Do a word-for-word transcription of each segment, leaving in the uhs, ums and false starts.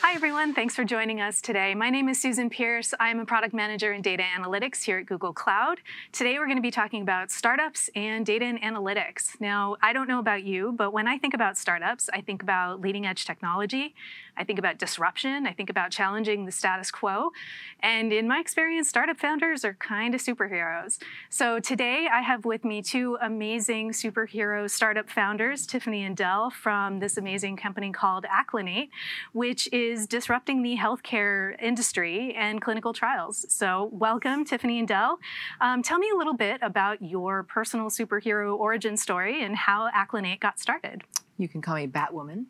Hi everyone, thanks for joining us today. My name is Susan Pierce. I'm a product manager in data analytics here at Google Cloud. Today we're going to be talking about startups and data and analytics. Now, I don't know about you, but when I think about startups, I think about leading edge technology, I think about disruption, I think about challenging the status quo. And in my experience, startup founders are kind of superheroes. So today I have with me two amazing superhero startup founders, Tiffany and Del, from this amazing company called Acclinate, which is disrupting the healthcare industry and clinical trials. So welcome, Tiffany and Del. Um, tell me a little bit about your personal superhero origin story and how Acclinate got started. You can call me Batwoman.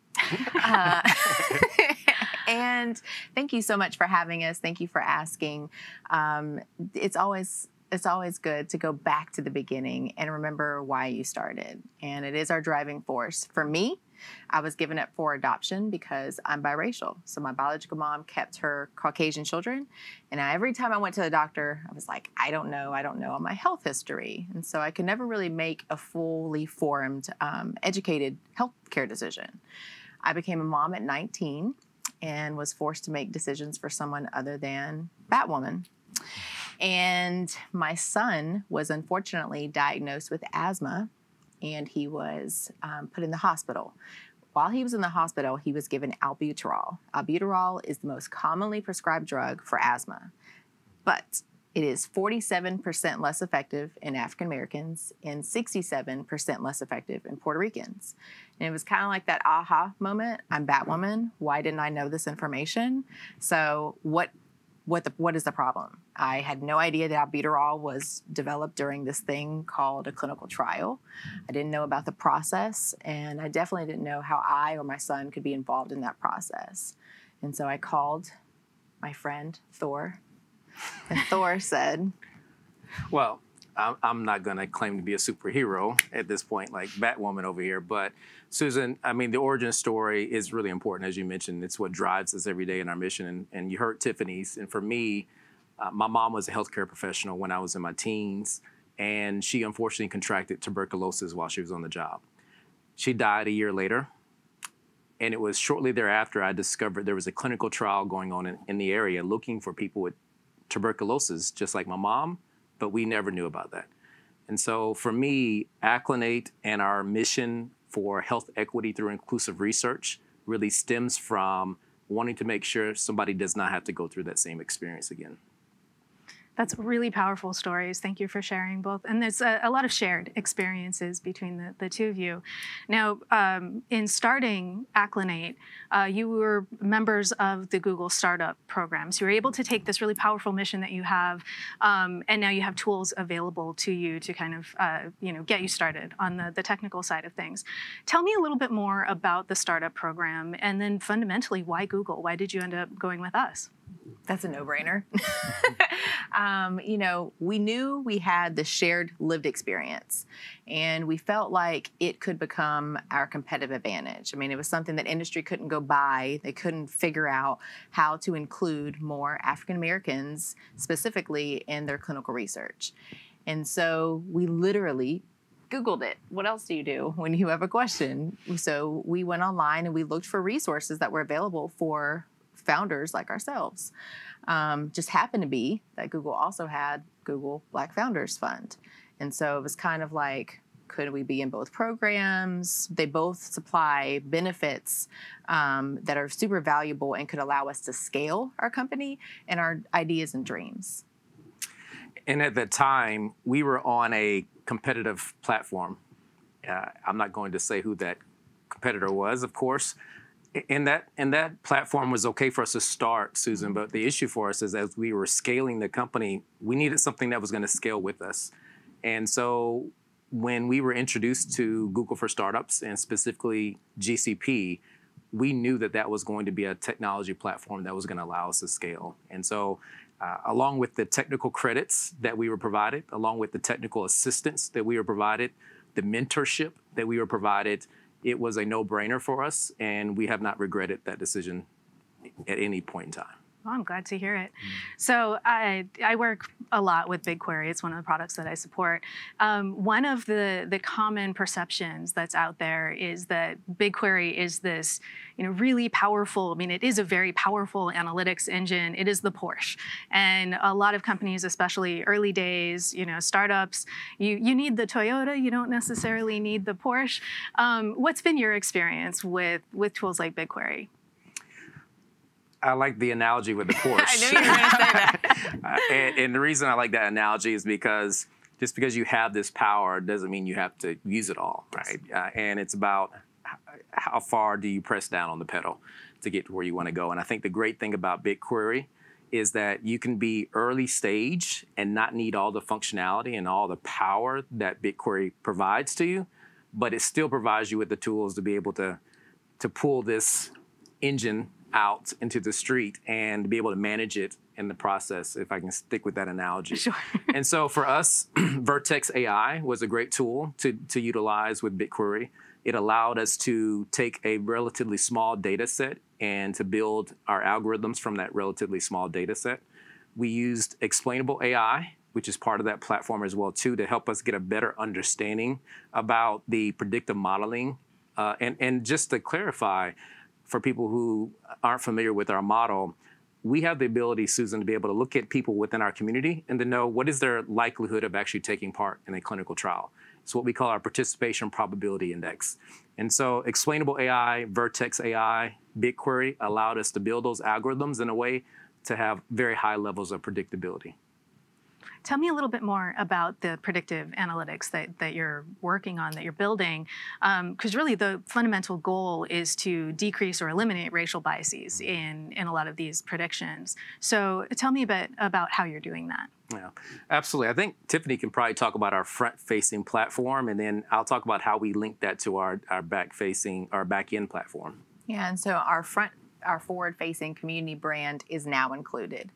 uh, and thank you so much for having us. Thank you for asking. Um, it's always it's always good to go back to the beginning and remember why you started. And it is our driving force. For me, I was given up for adoption because I'm biracial. So my biological mom kept her Caucasian children. And every time I went to the doctor, I was like, I don't know, I don't know on my health history. And so I could never really make a fully formed, um, educated healthcare decision. I became a mom at nineteen and was forced to make decisions for someone other than Batwoman. And my son was unfortunately diagnosed with asthma, and he was um, put in the hospital. While he was in the hospital, he was given albuterol. Albuterol is the most commonly prescribed drug for asthma, but it is forty-seven percent less effective in African Americans and sixty-seven percent less effective in Puerto Ricans. And it was kind of like that aha moment, I'm Batwoman, why didn't I know this information? So what, what, the, what is the problem? I had no idea that albuterol was developed during this thing called a clinical trial. I didn't know about the process, and I definitely didn't know how I or my son could be involved in that process. And so I called my friend, Thor, and Thor said, well, I'm not gonna claim to be a superhero at this point, like Batwoman over here, but Susan, I mean, the origin story is really important, as you mentioned. It's what drives us every day in our mission, and, and you heard Tiffany's, and for me, Uh, my mom was a healthcare professional when I was in my teens, and she unfortunately contracted tuberculosis while she was on the job. She died a year later, and it was shortly thereafter I discovered there was a clinical trial going on in, in the area looking for people with tuberculosis, just like my mom, but we never knew about that. And so for me, Acclinate and our mission for health equity through inclusive research really stems from wanting to make sure somebody does not have to go through that same experience again. That's really powerful stories. Thank you for sharing both. And there's a, a lot of shared experiences between the, the two of you. Now, um, in starting Acclinate, uh, you were members of the Google Startup Program. So you were able to take this really powerful mission that you have, um, and now you have tools available to you to kind of uh, you know, get you started on the, the technical side of things. Tell me a little bit more about the Startup Program, and then fundamentally, why Google? Why did you end up going with us? That's a no-brainer. um, you know, we knew we had the shared lived experience, and we felt like it could become our competitive advantage. I mean, it was something that industry couldn't go by. They couldn't figure out how to include more African Americans specifically in their clinical research. And so we literally Googled it. What else do you do when you have a question? So we went online and we looked for resources that were available for founders like ourselves. Um, just happened to be that Google also had Google Black Founders Fund. And so it was kind of like, could we be in both programs? They both supply benefits um, that are super valuable and could allow us to scale our company and our ideas and dreams. And at the time, we were on a competitive platform. Uh, I'm not going to say who that competitor was, of course. And that, and that platform was okay for us to start, Susan, but the issue for us is as we were scaling the company, we needed something that was going to scale with us. And so when we were introduced to Google for Startups and specifically G C P, we knew that that was going to be a technology platform that was going to allow us to scale. And so uh, along with the technical credits that we were provided, along with the technical assistance that we were provided, the mentorship that we were provided, it was a no-brainer for us, and we have not regretted that decision at any point in time. Well, I'm glad to hear it. So I, I work a lot with BigQuery. It's one of the products that I support. Um, one of the, the common perceptions that's out there is that BigQuery is this, you know, really powerful, I mean, it is a very powerful analytics engine. It is the Porsche. And a lot of companies, especially early days, you know, startups, you, you need the Toyota, you don't necessarily need the Porsche. Um, what's been your experience with, with tools like BigQuery? I like the analogy with the Porsche. I knew you were going to say that. uh, and, and the reason I like that analogy is because just because you have this power doesn't mean you have to use it all, right? Uh, and it's about how far do you press down on the pedal to get to where you want to go. And I think the great thing about BigQuery is that you can be early stage and not need all the functionality and all the power that BigQuery provides to you, but it still provides you with the tools to be able to, to pull this engine out into the street and be able to manage it in the process, if I can stick with that analogy. Sure. And so for us, Vertex A I was a great tool to, to utilize with BigQuery. It allowed us to take a relatively small data set and to build our algorithms from that relatively small data set. We used explainable A I, which is part of that platform as well too, to help us get a better understanding about the predictive modeling. Uh, and, and just to clarify, for people who aren't familiar with our model, we have the ability, Susan, to be able to look at people within our community and to know what is their likelihood of actually taking part in a clinical trial. It's what we call our participation probability index. And so explainable A I, Vertex A I, BigQuery allowed us to build those algorithms in a way to have very high levels of predictability. Tell me a little bit more about the predictive analytics that, that you're working on, that you're building, because um, really the fundamental goal is to decrease or eliminate racial biases in, in a lot of these predictions. So tell me a bit about how you're doing that. Yeah, absolutely. I think Tiffany can probably talk about our front-facing platform, and then I'll talk about how we link that to our, our back-facing, our back-end platform. Yeah, and so our front Our forward-facing community brand is Now Included.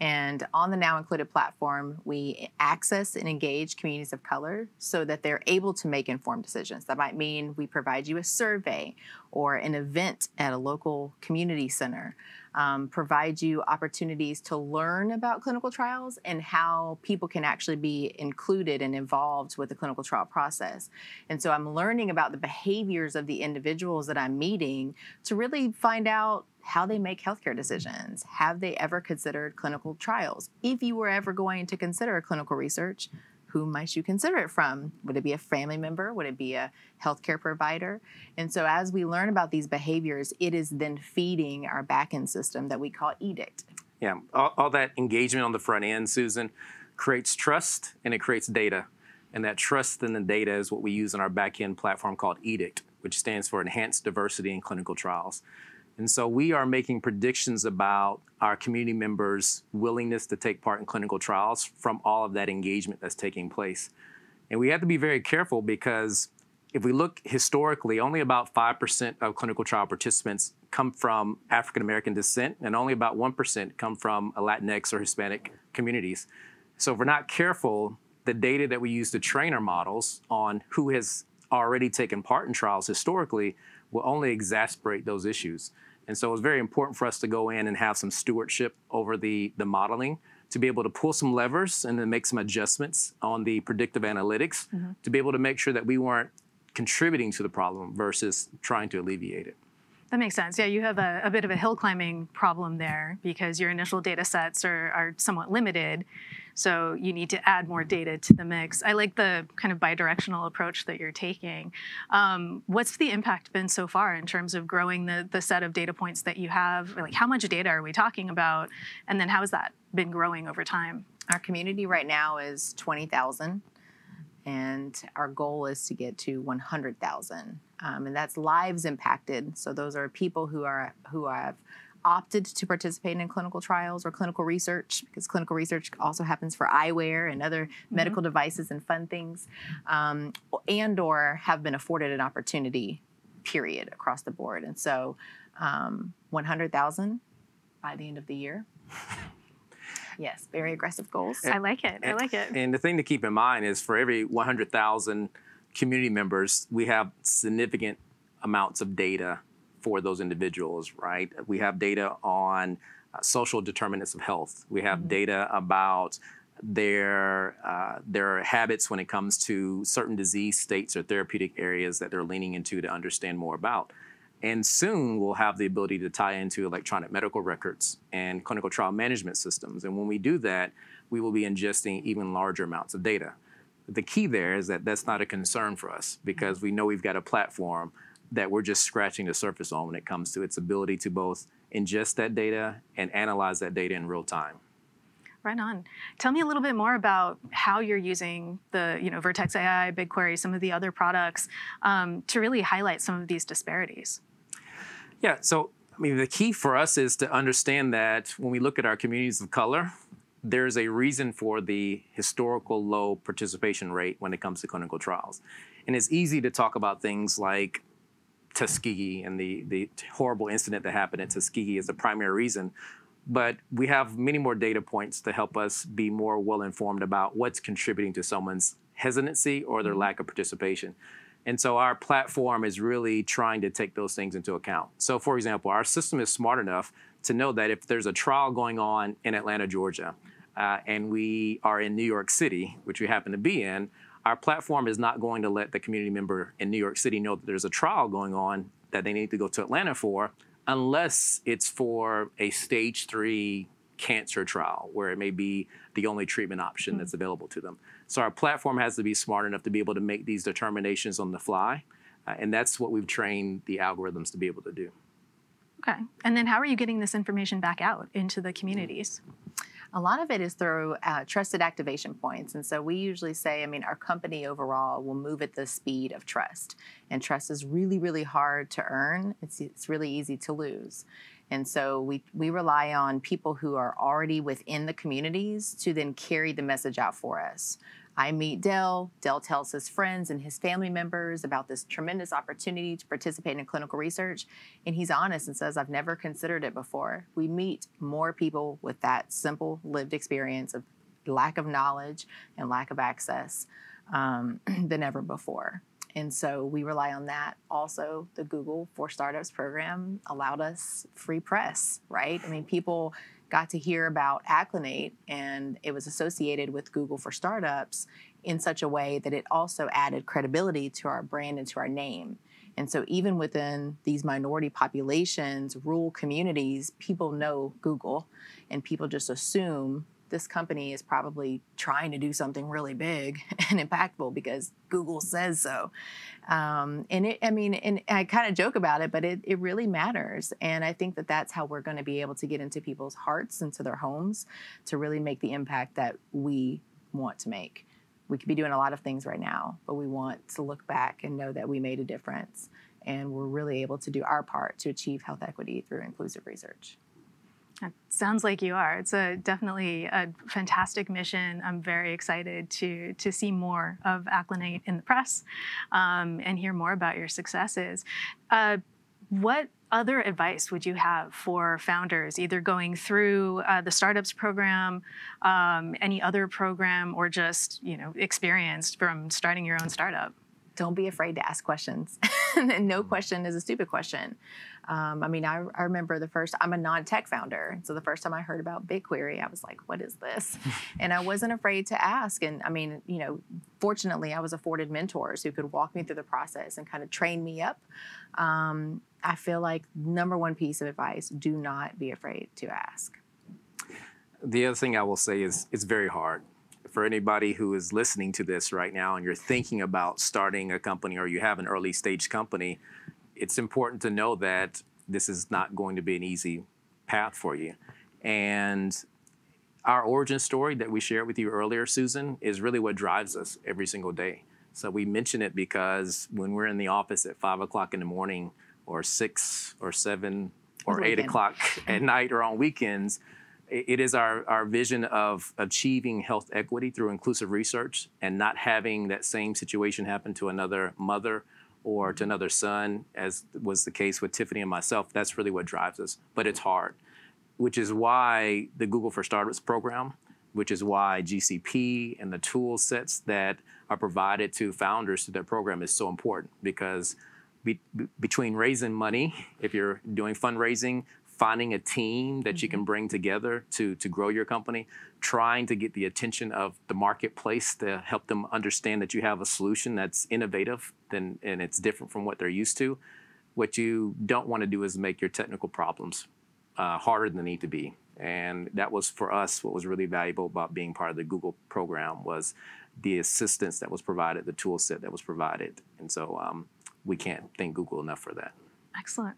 And on the Now Included platform, we access and engage communities of color so that they're able to make informed decisions. That might mean we provide you a survey or an event at a local community center, um, provide you opportunities to learn about clinical trials and how people can actually be included and involved with the clinical trial process. And so I'm learning about the behaviors of the individuals that I'm meeting to really find out how they make healthcare decisions. Have they ever considered clinical trials? If you were ever going to consider clinical research, who might you consider it from? Would it be a family member? Would it be a healthcare provider? And so as we learn about these behaviors, it is then feeding our back-end system that we call EDICT. Yeah, all, all that engagement on the front end, Susan, creates trust and it creates data. And that trust in the data is what we use in our back-end platform called EDICT, which stands for Enhanced Diversity in Clinical Trials. And so we are making predictions about our community members' willingness to take part in clinical trials from all of that engagement that's taking place. And we have to be very careful because if we look historically, only about five percent of clinical trial participants come from African-American descent, and only about one percent come from Latinx or Hispanic communities. So if we're not careful, the data that we use to train our models on who has already taken part in trials historically will only exacerbate those issues. And so it's very important for us to go in and have some stewardship over the, the modeling, to be able to pull some levers and then make some adjustments on the predictive analytics, mm-hmm. to be able to make sure that we weren't contributing to the problem versus trying to alleviate it. That makes sense. Yeah, you have a, a bit of a hill climbing problem there because your initial data sets are, are somewhat limited. So you need to add more data to the mix. I like the kind of bi-directional approach that you're taking. Um, what's the impact been so far in terms of growing the, the set of data points that you have? Like, how much data are we talking about? And then how has that been growing over time? Our community right now is twenty thousand. And our goal is to get to one hundred thousand. Um, and that's lives impacted. So those are people who are who have opted to participate in clinical trials or clinical research, because clinical research also happens for eyewear and other mm-hmm. medical devices and fun things, um, and or have been afforded an opportunity, period, across the board. And so um, one hundred thousand by the end of the year. Yes, very aggressive goals. And, I like it, and, I like it. And the thing to keep in mind is for every one hundred thousand community members, we have significant amounts of data for those individuals, right? We have data on social determinants of health. We have mm-hmm. data about their uh, their habits when it comes to certain disease states or therapeutic areas that they're leaning into to understand more about. And soon we'll have the ability to tie into electronic medical records and clinical trial management systems. And when we do that, we will be ingesting even larger amounts of data. The key there is that that's not a concern for us because we know we've got a platform that we're just scratching the surface on when it comes to its ability to both ingest that data and analyze that data in real time. Right on. Tell me a little bit more about how you're using the you know, Vertex A I, BigQuery, some of the other products um, to really highlight some of these disparities. Yeah, so I mean, the key for us is to understand that when we look at our communities of color, there's a reason for the historical low participation rate when it comes to clinical trials. And it's easy to talk about things like Tuskegee and the, the horrible incident that happened at Tuskegee as the primary reason. But we have many more data points to help us be more well-informed about what's contributing to someone's hesitancy or their lack of participation. And so our platform is really trying to take those things into account. So for example, our system is smart enough to know that if there's a trial going on in Atlanta, Georgia, uh, and we are in New York City, which we happen to be in, our platform is not going to let the community member in New York City know that there's a trial going on that they need to go to Atlanta for, unless it's for a stage three cancer trial, where it may be the only treatment option that's available to them. So our platform has to be smart enough to be able to make these determinations on the fly. Uh, and that's what we've trained the algorithms to be able to do. Okay. And then how are you getting this information back out into the communities? A lot of it is through uh, trusted activation points. And so we usually say, I mean, our company overall will move at the speed of trust. And trust is really, really hard to earn. It's, it's really easy to lose. And so we, we rely on people who are already within the communities to then carry the message out for us. I meet Del, Del tells his friends and his family members about this tremendous opportunity to participate in clinical research, and he's honest and says, I've never considered it before. We meet more people with that simple lived experience of lack of knowledge and lack of access um, than ever before. And so we rely on that. Also, the Google for Startups program allowed us free press, right? I mean, people got to hear about Acclinate, and it was associated with Google for Startups in such a way that it also added credibility to our brand and to our name. And so even within these minority populations, rural communities, people know Google, and people just assume this company is probably trying to do something really big and impactful because Google says so. Um, and it, I mean, and I kind of joke about it, but it, it really matters. And I think that that's how we're going to be able to get into people's hearts, into their homes, to really make the impact that we want to make. We could be doing a lot of things right now, but we want to look back and know that we made a difference. And we're really able to do our part to achieve health equity through inclusive research. It sounds like you are. It's a, definitely a fantastic mission. I'm very excited to, to see more of Acclinate in the press um, and hear more about your successes. Uh, what other advice would you have for founders, either going through uh, the startups program, um, any other program, or just you know experience from starting your own startup? Don't be afraid to ask questions. And no question is a stupid question. Um, I mean, I, I remember the first, I'm a non-tech founder. So the first time I heard about BigQuery, I was like, what is this? And I wasn't afraid to ask. And I mean, you know, fortunately, I was afforded mentors who could walk me through the process and kind of train me up. Um, I feel like number one piece of advice, do not be afraid to ask. The other thing I will say is it's very hard. For anybody who is listening to this right now and you're thinking about starting a company or you have an early stage company, it's important to know that this is not going to be an easy path for you. And our origin story that we shared with you earlier, Susan, is really what drives us every single day. So we mention it because when we're in the office at five o'clock in the morning or six or seven or eight o'clock at night or on weekends, it is our, our vision of achieving health equity through inclusive research and not having that same situation happen to another mother or to another son, as was the case with Tiffany and myself. That's really what drives us, but it's hard, which is why the Google for Startups program, which is why G C P and the tool sets that are provided to founders through that program is so important, because be, between raising money, if you're doing fundraising, finding a team that you can bring together to, to grow your company, trying to get the attention of the marketplace to help them understand that you have a solution that's innovative and, and it's different from what they're used to. What you don't want to do is make your technical problems uh, harder than they need to be. And that was, for us, what was really valuable about being part of the Google program was the assistance that was provided, the tool set that was provided. And so um, we can't thank Google enough for that. Excellent.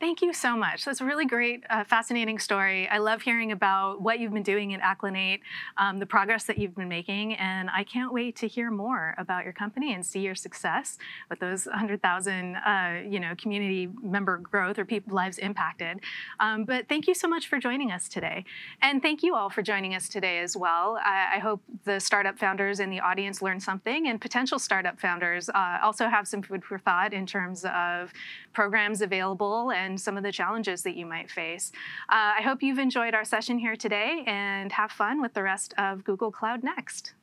Thank you so much. That's a really great, uh, fascinating story. I love hearing about what you've been doing at Acclinate, um, the progress that you've been making, and I can't wait to hear more about your company and see your success with those one hundred thousand, uh, you know, community member growth or people lives impacted. Um, but thank you so much for joining us today, and thank you all for joining us today as well. I, I hope the startup founders in the audience learned something, and potential startup founders uh, also have some food for thought in terms of programs available and. And some of the challenges that you might face. Uh, I hope you've enjoyed our session here today, and have fun with the rest of Google Cloud Next.